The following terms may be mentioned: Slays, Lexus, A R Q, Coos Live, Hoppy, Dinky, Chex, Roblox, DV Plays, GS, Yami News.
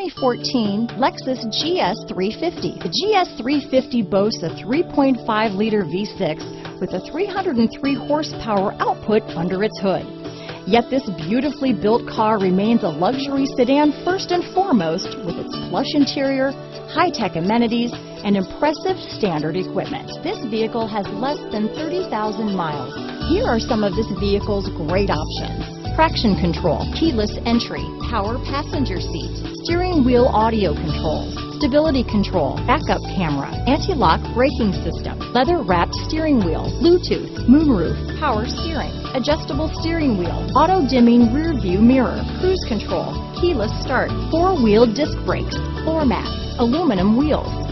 2014 Lexus GS 350. The GS 350 boasts a 3.5-liter V6 with a 303 horsepower output under its hood. Yet this beautifully built car remains a luxury sedan first and foremost, with its plush interior, high-tech amenities, and impressive standard equipment. This vehicle has less than 30,000 miles. Here are some of this vehicle's great options: traction control, keyless entry, power passenger seat, steering wheel audio controls, stability control, backup camera, anti-lock braking system, leather-wrapped steering wheel, Bluetooth, moonroof, power steering, adjustable steering wheel, auto-dimming rear-view mirror, cruise control, keyless start, four-wheel disc brakes, floor mats, aluminum wheels,